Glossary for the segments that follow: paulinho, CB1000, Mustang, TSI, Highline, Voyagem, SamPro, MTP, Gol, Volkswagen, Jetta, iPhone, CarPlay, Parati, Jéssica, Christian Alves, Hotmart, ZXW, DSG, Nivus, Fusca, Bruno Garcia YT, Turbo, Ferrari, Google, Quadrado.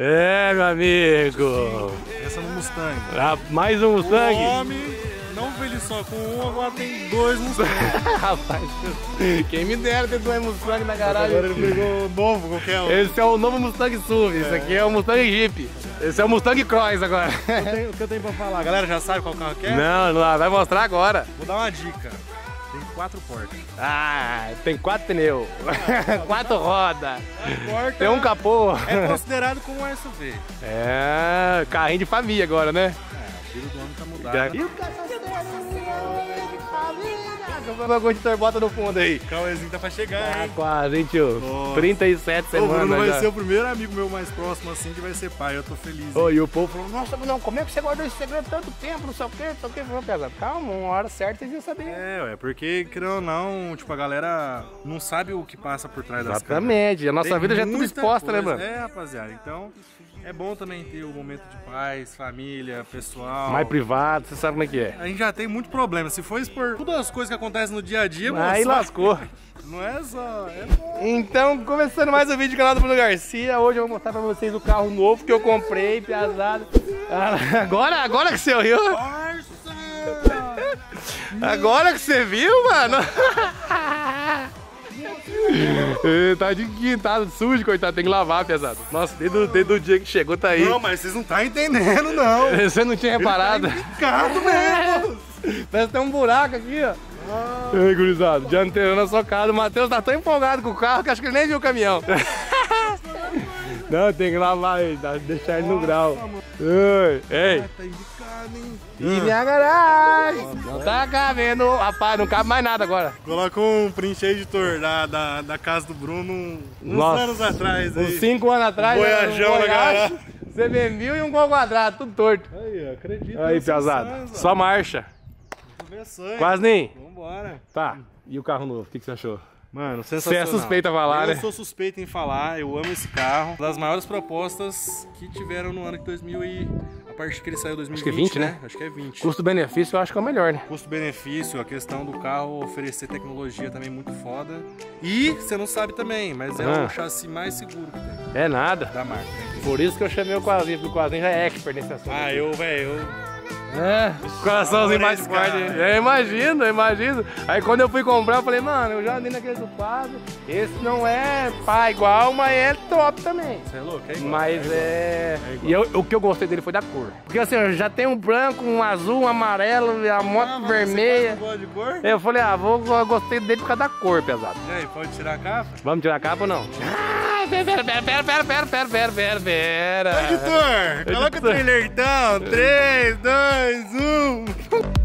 É, meu amigo. Essa no Mustang. Ah, mais um Mustang? O homem não fez só com um, agora tem dois Mustangs. Rapaz, quem me dera ter dois Mustangs na garagem. Agora ele pegou o novo, qualquer um. Esse é o novo Mustang SUV, esse aqui é o Mustang Jeep. Esse é o Mustang Cross agora. O que eu tenho pra falar? A galera já sabe qual carro que é? Não, não, vai mostrar agora. Vou dar uma dica. Tem 4 portas. Ah, tem 4 pneus, 4 rodas, tem um capô. É considerado como um SUV. É, carrinho de família agora, né? É, o tiro do ano tá mudado. E o cachorro de turbota no fundo aí. O Cauêzinho tá pra chegar, hein? Quase, hein, tio? Nossa. 37 semanas. O Bruno vai já ser o primeiro amigo meu mais próximo, assim, que vai ser pai. Eu tô feliz. Oh, e o povo falou, nossa, não, como é que você guardou esse segredo tanto tempo, não sei o quê, não sei o quê. Calma, uma hora certa vocês iam saber. É, ué, porque, querendo ou não, tipo, a galera não sabe o que passa por trás das câmeras. Exatamente. A nossa vida já é tudo exposta, né, mano? É, rapaziada. Então, é bom também ter o momento de paz, família, pessoal. Mais privado, você sabe como é que é. A gente já tem muito problema. Se for expor todas as coisas que acontece no dia a dia, mano. Aí lascou. Não é só. É... Então, começando mais um vídeo do canal do Bruno Garcia. Hoje eu vou mostrar pra vocês o carro novo que eu comprei, piazada. Agora que você riu. Agora que você viu, mano. Tá de quintado, sujo, coitado. Tem que lavar, pesado. Nossa, desde o dia que chegou, tá aí. Não, mas vocês não tá entendendo, não. Você não tinha reparado. Tá mesmo. Parece que tem um buraco aqui, ó. Ah. Ei, gurizado, dianteiro na socada. O Matheus tá tão empolgado com o carro que acho que ele nem viu o caminhão. Não, tem que lavar ele, deixar ele no grau. Mano. Ei. Ah, tá indicado, hein? E minha garagem. Não tá cabendo, rapaz, não cabe mais nada agora. Coloca um print editor da casa do Bruno uns anos atrás. Aí. Uns 5 anos atrás. Um Voyagem na garagem. CB1000 e um Gol quadrado, tudo torto. Aí, acredito. Aí, pesado, só marcha. Quase nem. Vambora. Tá, e o carro novo, o que você achou? Mano, sensacional. Você é suspeito a falar, né? Eu sou suspeito em falar, eu amo esse carro. Uma das maiores propostas que tiveram no ano de 2000 e... A parte que ele saiu em 2020, acho que é 20, né? Acho que é 20. Custo-benefício eu acho que é o melhor, né? Custo-benefício, a questão do carro oferecer tecnologia também muito foda. E você não sabe também, mas é um chassi mais seguro que tem. É nada. Da marca. Né? Por isso que eu chamei o Quasinho, porque o Quasinho já é expert nesse assunto. Ah, aqui. É, coraçãozinho mais forte. Eu imagino, Aí quando eu fui comprar, eu falei, mano, eu já andei naquele do quadro. Esse não é pá igual, mas é top também. Você é louco, é igual. Mas é. E o que eu gostei dele foi da cor. Porque assim, eu já tenho um branco, um azul, um amarelo, a moto vermelha. Você gosta de cor? Eu falei, ah, eu gostei dele por causa da cor, pesado. E aí, pode tirar a capa? Vamos tirar a capa ou não? Pera. Editor, coloca o trailer então. 3, 2, 1.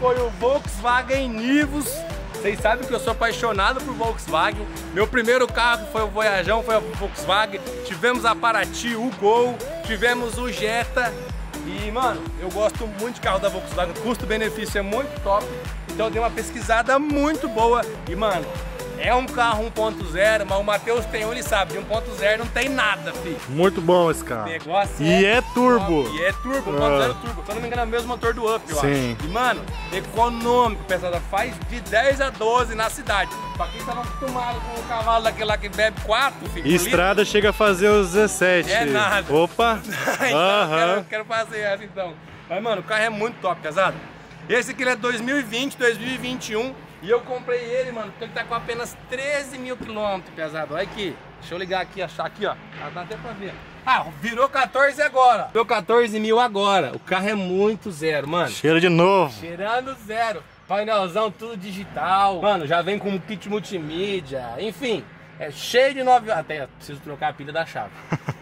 Foi o Volkswagen Nivus. Vocês sabem que eu sou apaixonado por Volkswagen. Meu primeiro carro foi o Voyagem, foi a Volkswagen. Tivemos a Parati, o Gol, tivemos o Jetta. E, mano, eu gosto muito de carro da Volkswagen. Custo-benefício é muito top. Então eu dei uma pesquisada muito boa. E, mano, É um carro 1.0, mas o Matheus tem um, ele sabe, de 1.0 não tem nada, filho. Muito bom esse carro. O negócio é turbo. E é turbo, 1.0 turbo. Se eu não me engano, é o mesmo motor do Up, eu acho. E, mano, econômico, pesada, faz de 10 a 12 na cidade. Pra quem tava acostumado com o cavalo daquele lá que bebe 4, filho. E estrada chega a fazer os 17. É nada. Opa. Então, quero fazer essa, então. Mas, mano, o carro é muito top, pesado. Esse aqui ele é 2020, 2021. E eu comprei ele, mano, porque ele tá com apenas 13 mil quilômetros, pesado. Olha aqui, deixa eu ligar aqui, achar aqui, ó. Dá até pra ver. Ah, virou 14 agora. Virou 14 mil agora. O carro é muito zero, mano. Cheira de novo. Cheirando zero. Painelzão, tudo digital. Mano, já vem com kit multimídia. Enfim, é cheio de novidades. Até preciso trocar a pilha da chave.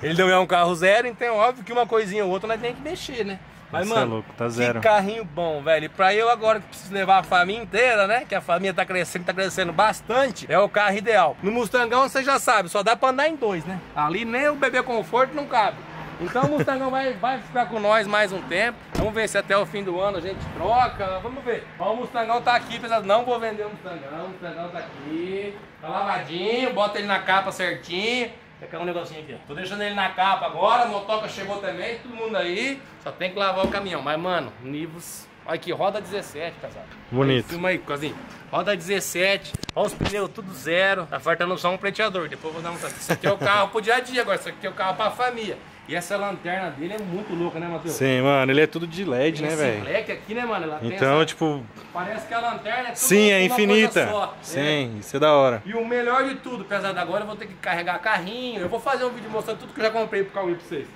Ele não é um carro zero, então óbvio que uma coisinha ou outra nós tem que mexer, né? Mas, nossa, mano, é louco, tá zero. Que carrinho bom, velho. E pra eu agora que preciso levar a família inteira, né? Que a família tá crescendo bastante. É o carro ideal. No Mustangão, você já sabe, só dá pra andar em 2, né? Ali nem o bebê conforto não cabe. Então o Mustangão vai ficar com nós mais um tempo. Vamos ver se até o fim do ano a gente troca. Vamos ver. Ó, o Mustangão tá aqui, pesado. Não vou vender o Mustangão. O Mustangão tá aqui. Tá lavadinho, bota ele na capa certinho. Quer cair um negocinho aqui, ó. Tô deixando ele na capa agora, a motoca chegou também, todo mundo aí. Só tem que lavar o caminhão. Mas, mano, Nivus. Olha aqui, roda 17, pesado. Bonito. Filma aí, cozinha. Roda 17. Olha os pneus tudo zero. Tá faltando só um preteador. Depois eu vou dar um... Isso aqui é o carro pro dia a dia agora. Isso aqui é o carro pra família. E essa lanterna dele é muito louca, né, Matheus? Sim, mano, ele é tudo de LED, né, velho? Esse leque aqui, né, mano? Ela tem então, essa... tipo... Parece que a lanterna é tudo... Sim, é infinita. Só, sim, né? Isso é da hora. E o melhor de tudo, pesado, agora eu vou ter que carregar carrinho. Eu vou fazer um vídeo mostrando tudo que eu já comprei pro Cauê pra vocês.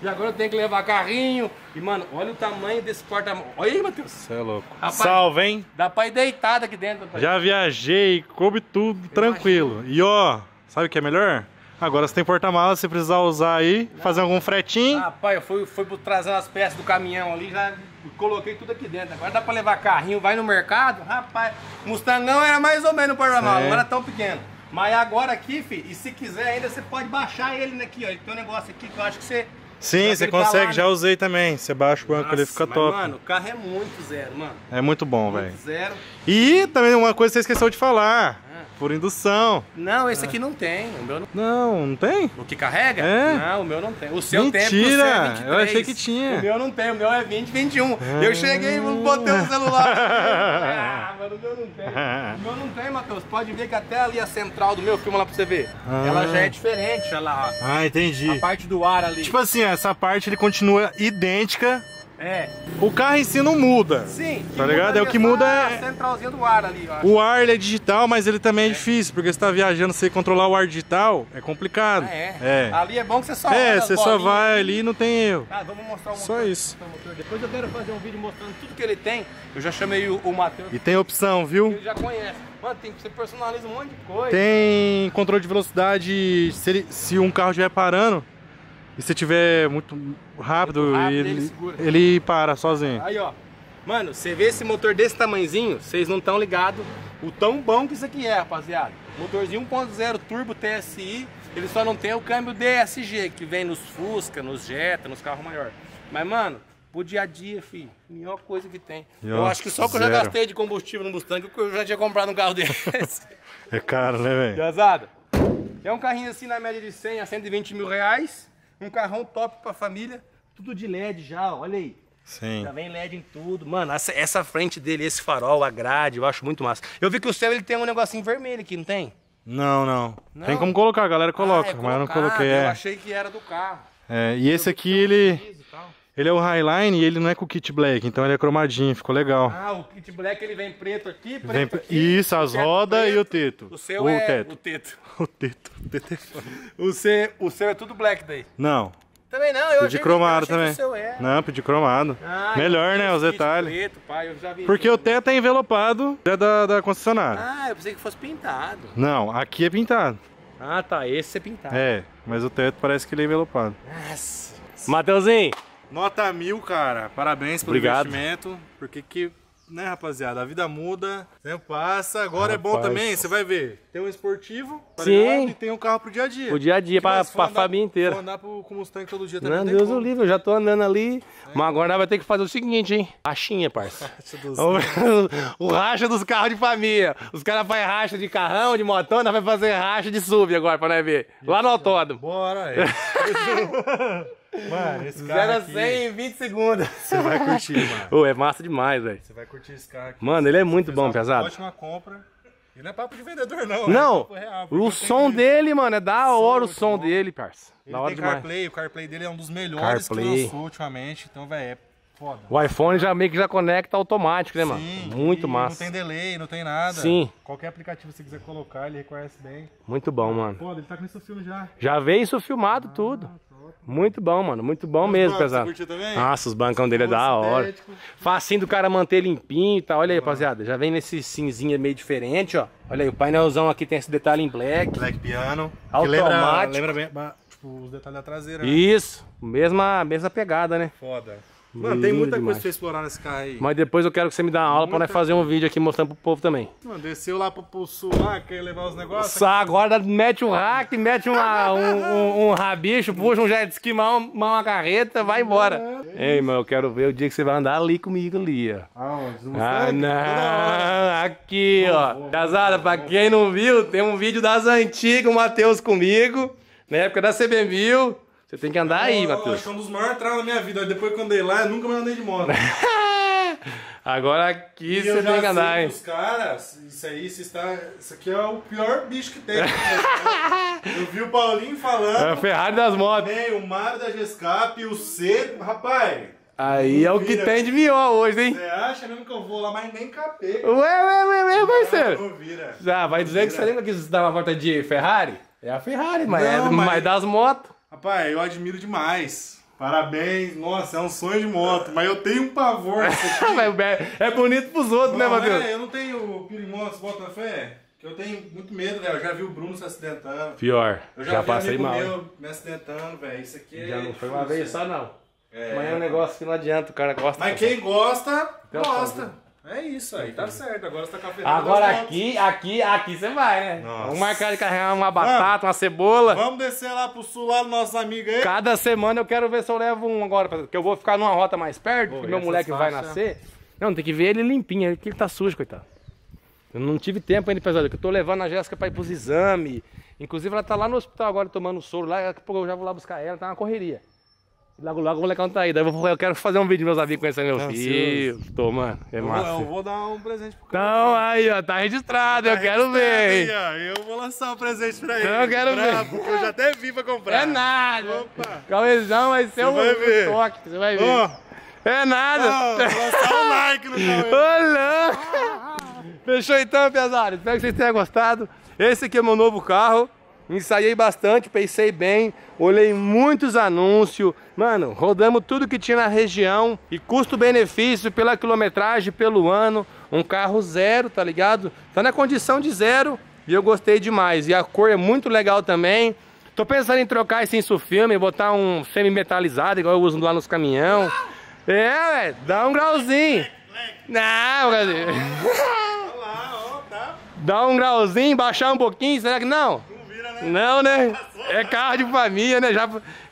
E agora eu tenho que levar carrinho. E, mano, olha o tamanho desse porta-mala. Olha aí, Matheus. Você é louco. Rapaz, salve, hein? Dá pra ir deitado aqui dentro. Rapaz. Já viajei, coube tudo, eu tranquilo. Imagino. E, ó, sabe o que é melhor? Agora você tem porta-mala, se precisar usar aí, fazer algum fretinho. Rapaz, eu fui trazendo as peças do caminhão ali, já coloquei tudo aqui dentro. Agora dá pra levar carrinho, vai no mercado. Rapaz, Mustangão era mais ou menos porta-mala, não era tão pequeno. Mas agora aqui, filho, e se quiser ainda, você pode baixar ele aqui, ó. Ele tem um negócio aqui que eu acho que você... Sim, você consegue, lá, já né? Usei também. Você baixa o banco, nossa, ele fica top. Mano, o carro é muito zero, mano. É muito bom, velho. Zero. E também uma coisa que você esqueceu de falar. Por indução. Não, esse aqui não tem. O meu não... não tem? O que carrega? É. Não, o meu não tem. O seu tem, mentira, eu achei que tinha. O meu não tem, o meu é 20, 21. Eu cheguei e botei o celular. Ah, mas o meu não tem. O meu não tem, Matheus. Pode ver que até ali a central do meu, filma lá pra você ver. Ela já é diferente, olha lá. Ah, entendi. A parte do ar ali. Tipo assim, essa parte ele continua idêntica. É. O carro em si não muda. Sim. Tá ligado? É o que muda é... a centralzinha do ar ali, ó. O ar ele é digital, mas ele também é difícil, porque você tá viajando, você controlar o ar digital é complicado. Ah, é. Ali é bom que você só... É, você só vai ali e não tem erro. Ah, vamos mostrar o motor. Só isso. Depois eu quero fazer um vídeo mostrando tudo que ele tem. Eu já chamei o Matheus. E tem opção, viu? Ele já conhece. Mano, você personaliza um monte de coisa. Tem controle de velocidade, se um carro estiver parando. E se tiver muito rápido ele para sozinho. Aí, ó. Mano, você vê esse motor desse tamanhozinho, vocês não estão ligados o tão bom que isso aqui é, rapaziada. Motorzinho 1.0 turbo TSI, ele só não tem o câmbio DSG, que vem nos Fusca, nos Jetta, nos carros maiores. Mas, mano, pro dia a dia, filho, melhor coisa que tem. Eu acho que só que eu já gastei de combustível no Mustang, que eu já tinha comprado um carro desse. É caro, né, velho? Pesado. É um carrinho assim na média de 100 a 120 mil reais. Um carrão top pra família, tudo de LED já, olha aí. Sim. Já vem LED em tudo. Mano, essa frente dele, esse farol, a grade, eu acho muito massa. Eu vi que o céu ele tem um negocinho vermelho aqui, não tem? Não. Tem como colocar, a galera coloca, mas eu não coloquei. Eu achei que era do carro. É, e esse aqui ele é o Highline e ele não é com o kit black, então ele é cromadinho, ficou legal. Ah, o kit black ele vem preto aqui, preto aqui. Isso, as rodas e o teto. O seu é o teto. O teto é foda. O seu é tudo black daí? Não. Também não, eu achei que o seu é. Não, pedi cromado. Ah, melhor, né, os detalhes. Preto, pai, eu já vi. Porque o teto é envelopado, é da concessionária. Ah, eu pensei que fosse pintado. Não, aqui é pintado. Ah, tá, esse é pintado. É, mas o teto parece que ele é envelopado. Nossa. Mateuzinho. Nota 1000, cara. Parabéns pelo investimento. Porque que né, rapaziada? A vida muda, o tempo passa. Agora rapaz, é bom também, você vai ver. Tem um esportivo, tá ligado? E tem um carro pro dia a dia. Pro dia a dia, pra a família inteira. Vou andar com o Mustang todo dia também. Meu Deus do livro, eu já tô andando ali. É. Mas agora vai ter que fazer o seguinte, hein? Rachinha, parça. O racha dos carros de família. Os caras fazem racha de carrão, de motão, nós vamos fazer racha de SUV agora, pra nós ver. Isso. Lá no autódromo. Bora aí. Mano, esse carro 0 a 100 em 20 segundos. Você vai curtir, mano. Ô, é massa demais, velho. Você vai curtir esse carro aqui. Mano, ele é muito bom, pesado. Ótima compra. E não é papo de vendedor, não. Não, é real, o som dele, mano, é da hora o som dele, parça. Ele da hora tem CarPlay, o CarPlay dele é um dos melhores que lançou ultimamente. Então, velho, é foda. O iPhone já meio que já conecta automático, né, mano? Sim, muito massa. Não tem delay, não tem nada. Sim. Qualquer aplicativo que você quiser colocar, ele reconhece bem. Muito bom, mano. Foda, ele tá com isso filme já. Já veio isso filmado tudo. Muito bom, mano. Muito bom mesmo, pesado. Nossa, os bancão dele é da hora. Facinho do cara manter limpinho e tal. Olha aí, rapaziada. Já vem nesse cinzinho meio diferente, ó. Olha aí, o painelzão aqui tem esse detalhe em black. Black piano. Automático. Lembra bem, tipo, os detalhes da traseira. Isso. Né? Mesma pegada, né? Foda. Mano, tem muita coisa pra você explorar nesse carro aí. Mas depois eu quero que você me dê uma aula pra nós fazer um vídeo aqui mostrando pro povo também. Mano, desceu lá pro sul lá, quer levar os negócios? Sá, agora mete um rack, mete um rabicho, puxa um jet ski, uma carreta, vai embora. Ei, mano, eu quero ver o dia que você vai andar ali comigo ali, ó. Ah, não, aqui, ó. Casada, pra quem não viu, tem um vídeo das antigas, o Matheus comigo, na época da CB1000. Você tem que andar aí, Matheus. Eu acho que é um dos maiores traumas da minha vida. Depois que eu andei lá, eu nunca mais andei de moto. Agora aqui você tem que andar, hein? Os caras, isso aí, você está... Isso aqui é o pior bicho que tem. Eu vi o Paulinho falando... É a Ferrari das motos. Tem o Mário da Gescap, o C... Rapaz... Aí é o que tem de melhor hoje, hein? Você acha mesmo que eu vou lá, mas nem capeta. Ué, parceiro. Já vai dizer que você lembra que você dava uma volta de Ferrari? É a Ferrari, mas das motos. Rapaz, eu admiro demais. Parabéns. Nossa, é um sonho de moto. Mas eu tenho um pavor. É bonito pros outros, né, Matheus? É, eu não tenho pirimotos, bota na fé. Eu tenho muito medo, velho. Eu já vi o Bruno se acidentando. Pior. Eu já passei mal. Eu me acidentando, velho. Isso aqui é... Já não foi uma vez só, não. É. Mas é um negócio que não adianta. O cara gosta. Mas quem gosta, gosta. É isso aí, tá certo. Agora você tá cafetando. Agora aqui você vai, né? Nossa. Vamos marcar de carregar uma batata, uma cebola. Vamos descer lá pro sul, lá no nosso amigo aí. Cada semana eu quero ver se eu levo um agora, porque eu vou ficar numa rota mais perto, porque meu moleque vai nascer. Não, tem que ver ele limpinho, porque ele tá sujo, coitado. Eu não tive tempo ainda, pesado, que eu tô levando a Jéssica pra ir pros exames. Inclusive ela tá lá no hospital agora tomando soro, lá, daqui a pouco eu já vou lá buscar ela, tá uma correria. Logo o molecão tá aí, daí eu quero fazer um vídeo meus amigos conhecendo meu filho. Tô, mano, é massa. Eu vou dar um presente pro cara. Então, aí, ó, tá registrado, tá quero ver. Aí, ó, eu vou lançar um presente pra ele. Eu quero ver. Eu já até vi pra comprar. É nada. Opa. Cauêzão vai ser um toque, você vai ver. Oh. É nada. Vou lançar um like no Cauê. Olá. Fechou então, pesado. Espero que vocês tenham gostado. Esse aqui é o meu novo carro. Ensaiei bastante, pensei bem, olhei muitos anúncios. Mano, rodamos tudo que tinha na região. E custo-benefício pela quilometragem, pelo ano. Um carro zero, tá ligado? Tá na condição de zero. E eu gostei demais. E a cor é muito legal também. Tô pensando em trocar esse insufilme, botar um semi-metalizado, igual eu uso lá nos caminhão. É, velho, dá um grauzinho. Não, Brasil. Dá um grauzinho, baixar um pouquinho, será que não? Não, né? É carro de família, né?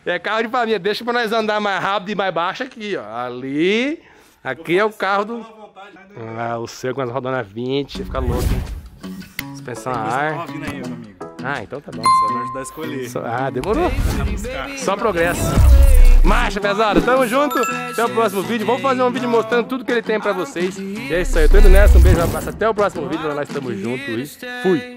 É carro de família. Deixa pra nós andar mais rápido e mais baixo aqui, ó. Ali. Aqui é o carro do... Ah, o seu com as rodonas 20. Fica louco, hein? Suspensão a ar. Ah, então tá bom. Você vai ajudar a escolher. Ah, demorou. Só progresso. Marcha, pesado. Tamo junto. Até o próximo vídeo. Vamos fazer um vídeo mostrando tudo que ele tem pra vocês. E é isso aí. Eu tô indo nessa. Um beijo, um abraço. Até o próximo vídeo. Nós estamos juntos. E fui.